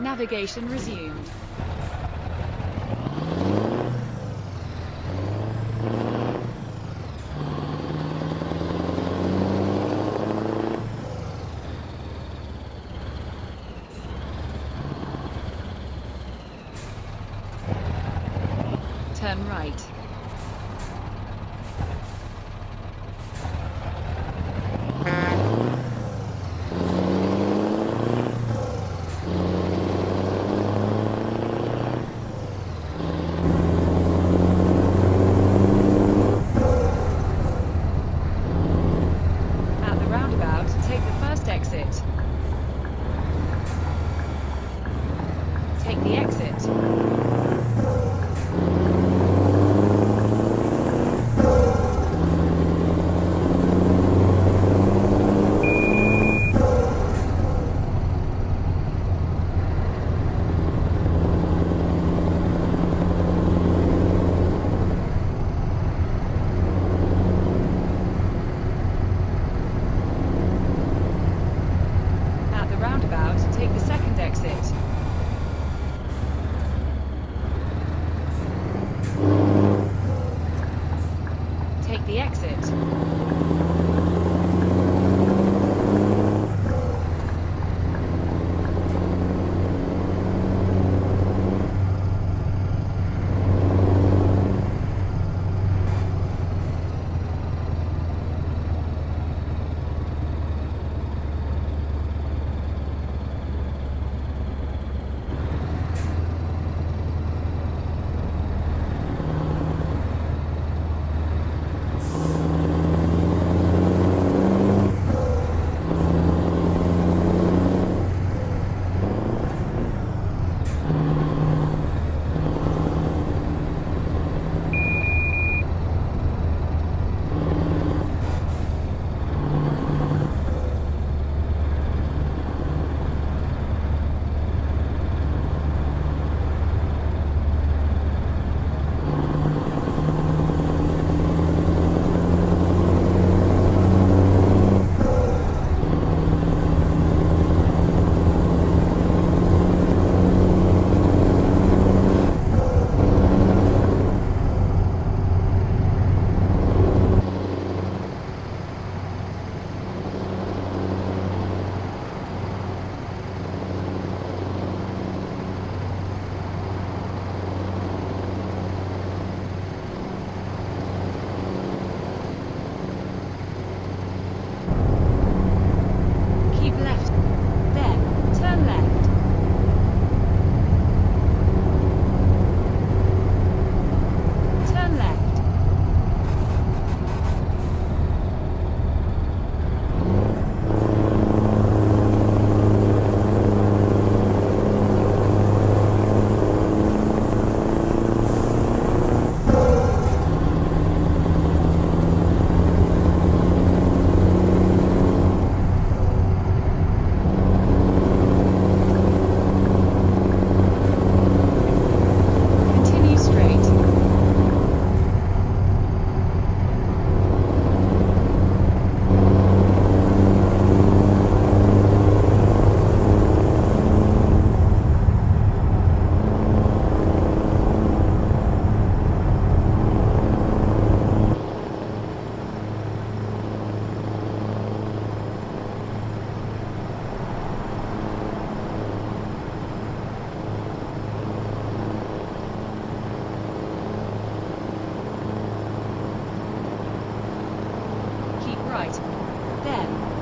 Navigation resumed. Turn right.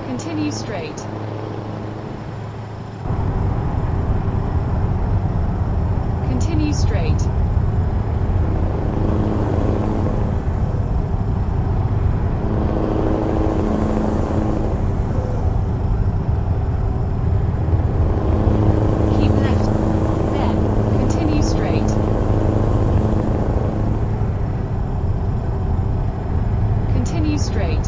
Continue straight. Continue straight. Keep left. Then, continue straight. Continue straight.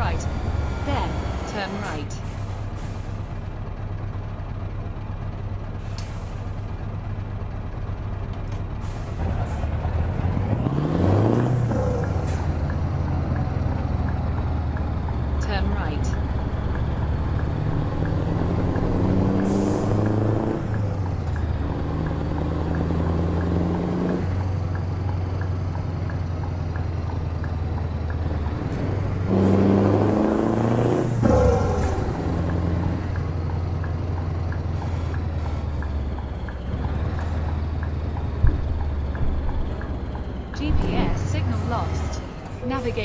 right. Then, turn right.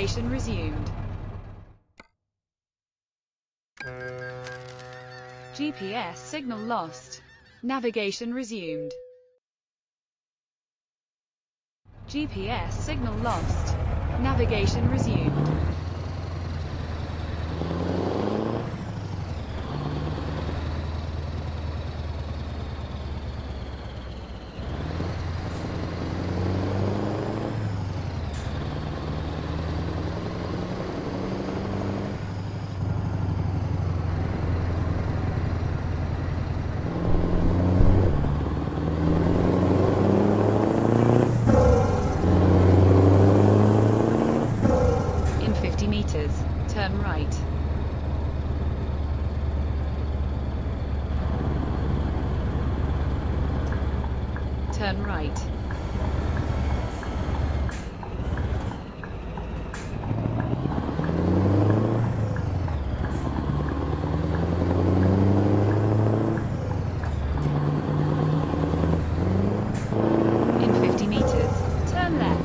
Navigation resumed. GPS signal lost. Navigation resumed. GPS signal lost. Navigation resumed. Turn right. Turn right. In 50 meters, turn left.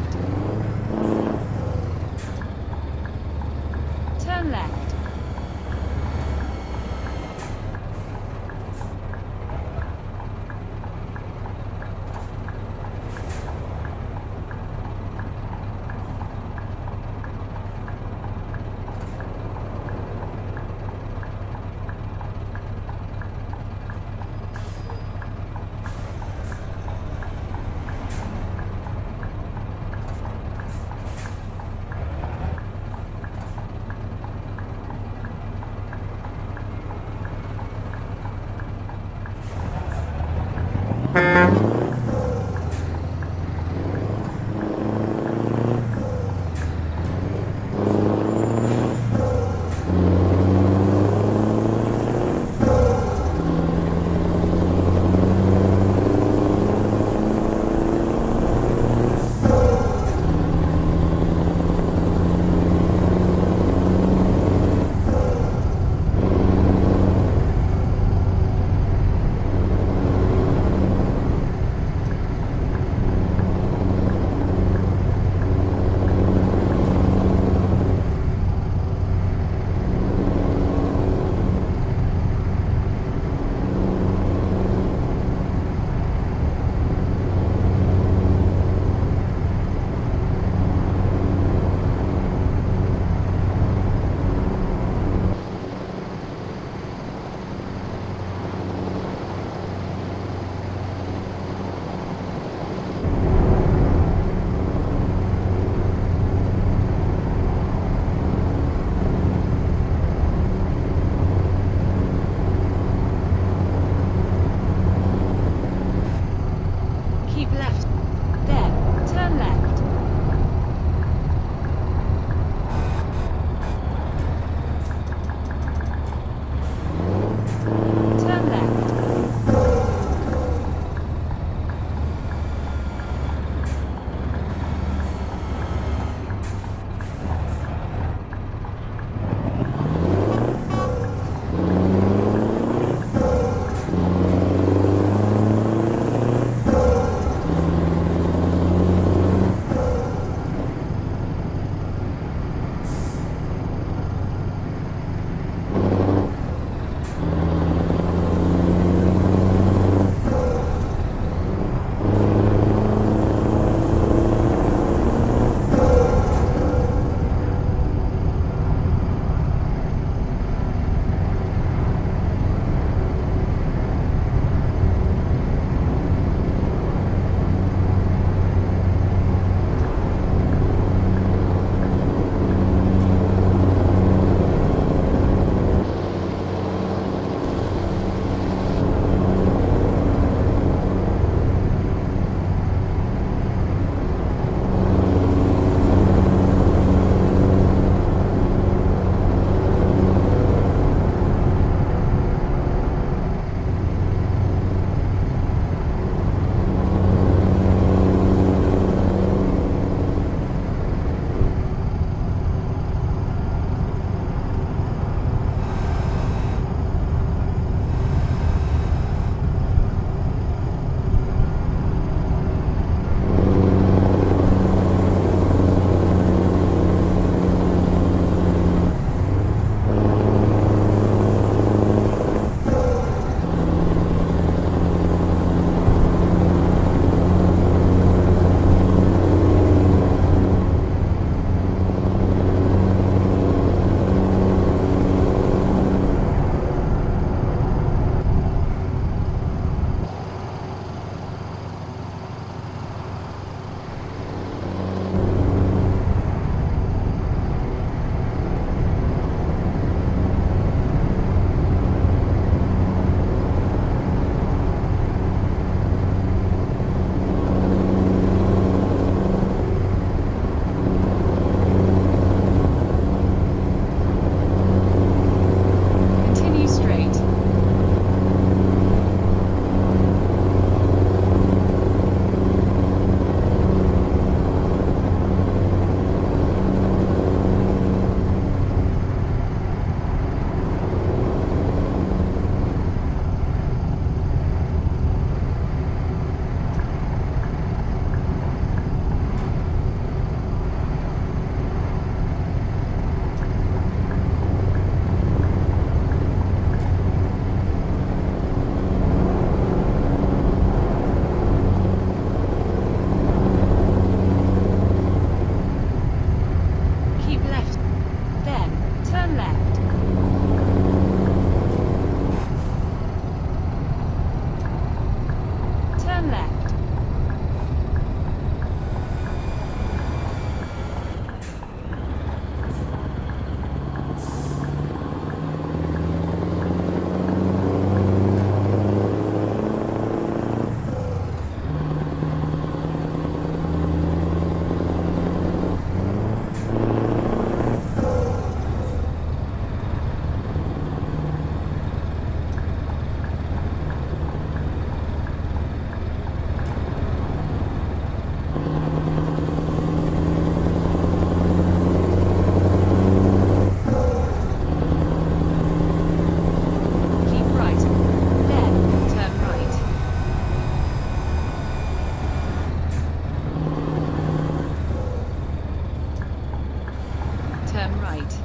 turn right.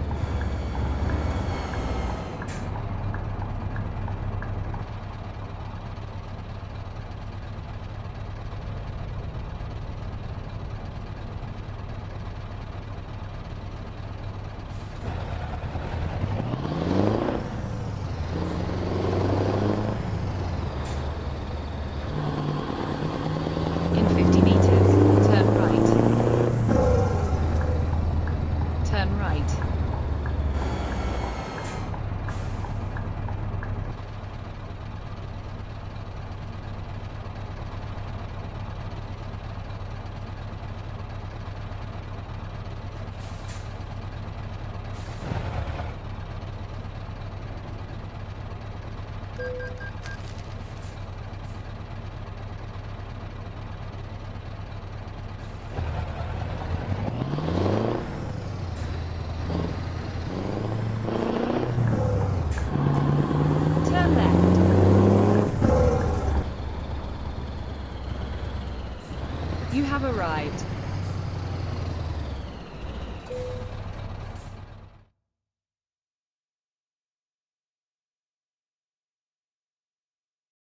Arrived.